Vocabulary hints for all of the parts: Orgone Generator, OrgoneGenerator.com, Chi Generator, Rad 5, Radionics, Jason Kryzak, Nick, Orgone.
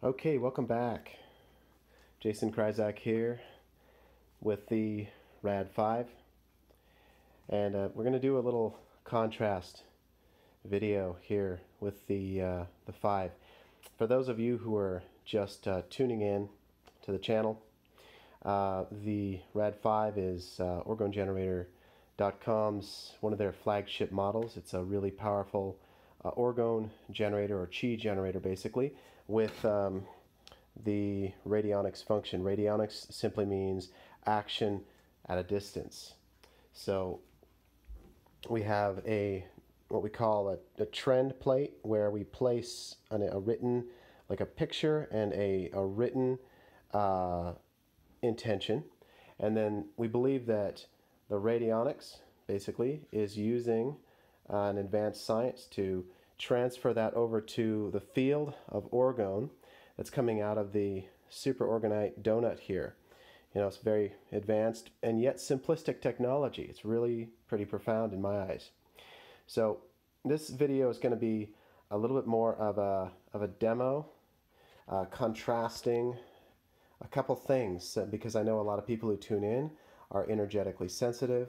Okay, welcome back. Jason Kryzak here with the Rad 5, and we're going to do a little contrast video here with the 5. For those of you who are just tuning in to the channel, the Rad 5 is OrgoneGenerator.com's one of their flagship models. It's a really powerful Orgone generator, or Chi generator, basically, with the radionics function. Radionics simply means action at a distance. So we have what we call a trend plate, where we place a written, like a picture, and a written intention. And then we believe that the radionics, basically, is using an advanced science to transfer that over to the field of orgone that's coming out of the superorganite donut here. You know, it's very advanced and yet simplistic technology. It's really pretty profound in my eyes. So this video is going to be a little bit more of a demo, contrasting a couple things, because I know a lot of people who tune in are energetically sensitive.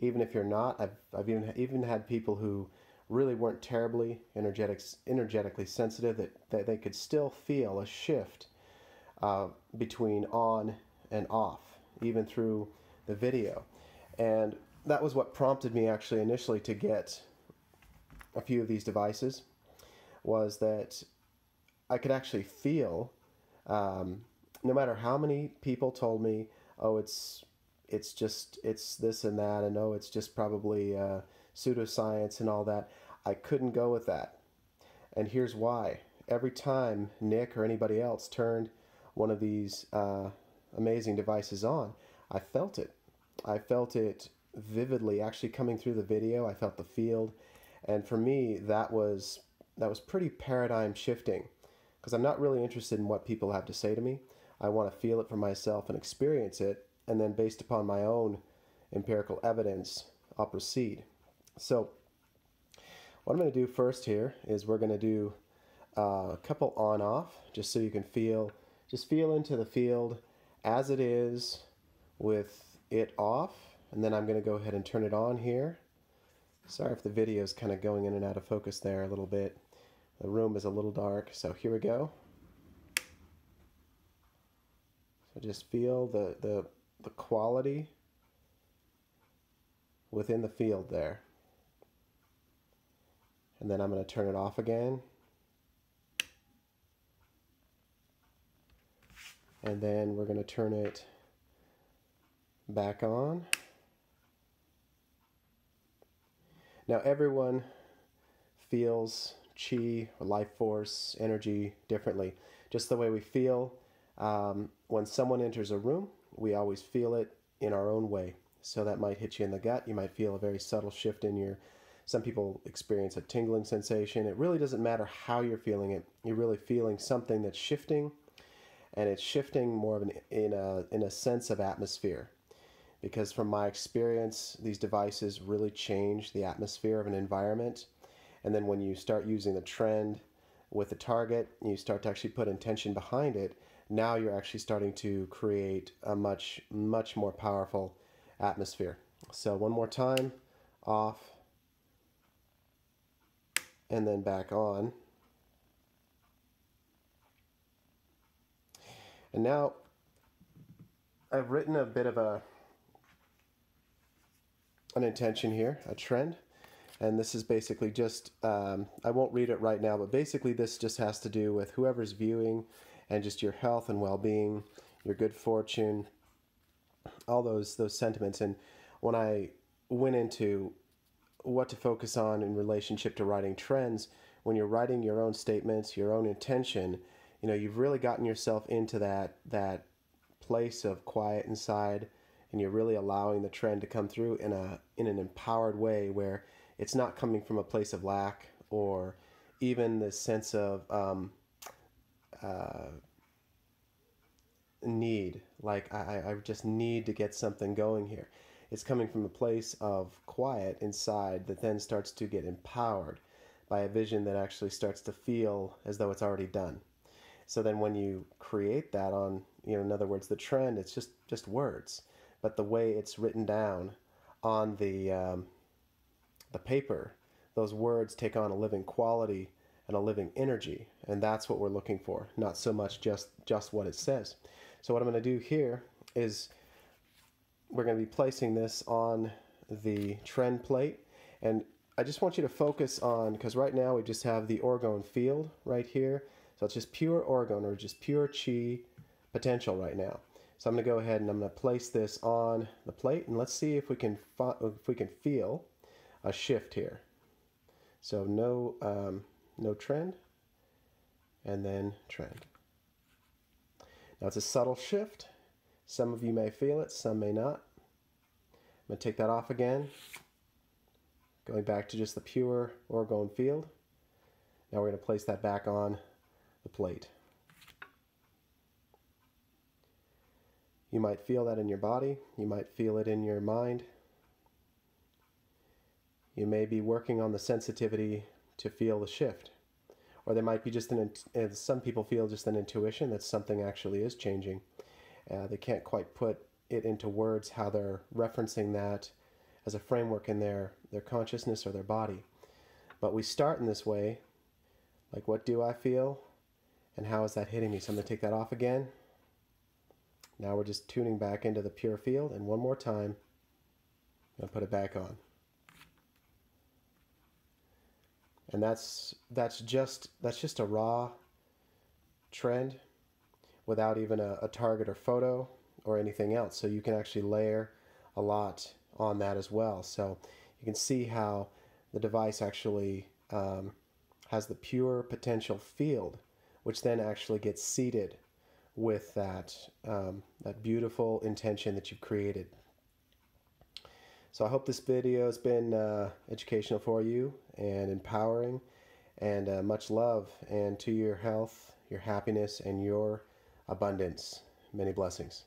Even if you're not, I've even had people who really weren't terribly energetically sensitive, that they could still feel a shift between on and off, even through the video. And that was what prompted me actually initially to get a few of these devices, was that I could actually feel, no matter how many people told me, oh, it's this and that, and oh, it's just probably pseudoscience and all that. I couldn't go with that. And here's why. Every time Nick or anybody else turned one of these amazing devices on, I felt it. I felt it vividly, actually coming through the video. I felt the field. And for me, that was pretty paradigm shifting, because I'm not really interested in what people have to say to me. I want to feel it for myself and experience it. And then, based upon my own empirical evidence, I'll proceed. So what I'm going to do first here is we're going to do a couple on-off, just so you can feel into the field as it is with it off. And then I'm going to go ahead and turn it on here. Sorry if the video is kind of going in and out of focus there a little bit. The room is a little dark, so here we go. So just feel the quality within the field there. And then I'm going to turn it off again. And then we're going to turn it back on. Now, everyone feels chi, or life force, energy, differently. Just the way we feel when someone enters a room, we always feel it in our own way. So that might hit you in the gut. You might feel a very subtle shift in your... Some people experience a tingling sensation. It really doesn't matter how you're feeling it. You're really feeling something that's shifting, and it's shifting more of in a sense of atmosphere. Because from my experience, these devices really change the atmosphere of an environment. And then when you start using the trend with the target, you start to actually put intention behind it. Now you're actually starting to create a much, much more powerful atmosphere. So one more time, off, and then back on. And now I've written a bit of an intention here, a trend. And this is basically just, I won't read it right now, but basically this just has to do with whoever's viewing, and just your health and well-being, your good fortune, all those sentiments. And when I went into what to focus on in relationship to writing trends, when you're writing your own statements, your own intention, you know, you've really gotten yourself into that place of quiet inside, and you're really allowing the trend to come through in an empowered way, where it's not coming from a place of lack, or even the sense of need, like I just need to get something going here. It's coming from a place of quiet inside that then starts to get empowered by a vision that actually starts to feel as though it's already done. So then when you create that on, in other words, the trend, it's just words. But the way it's written down on the paper, those words take on a living quality and a living energy, and that's what we're looking for, not so much just what it says. So what I'm going to do here is we're going to be placing this on the trend plate, and I just want you to focus on, because right now we just have the orgone field right here, so it's just pure orgone or just pure chi potential right now. So I'm going to go ahead and I'm going to place this on the plate, and let's see if we can feel a shift here. So no trend, and then trend. Now it's a subtle shift. Some of you may feel it, some may not. I'm going to take that off again, going back to just the pure orgone field. Now we're going to place that back on the plate. You might feel that in your body, you might feel it in your mind. You may be working on the sensitivity to feel the shift, or there might be just some people feel just an intuition that something actually is changing. They can't quite put it into words how they're referencing that as a framework in their consciousness or their body. But we start in this way, like what do I feel and how is that hitting me? So I'm going to take that off again. Now we're just tuning back into the pure field, and one more time I'm going to put it back on. And that's just a raw trend without even a target or photo or anything else. So you can actually layer a lot on that as well. So you can see how the device actually has the pure potential field, which then actually gets seeded with that, that beautiful intention that you've created. So I hope this video has been educational for you and empowering, and much love, and to your health, your happiness, and your abundance. Many blessings.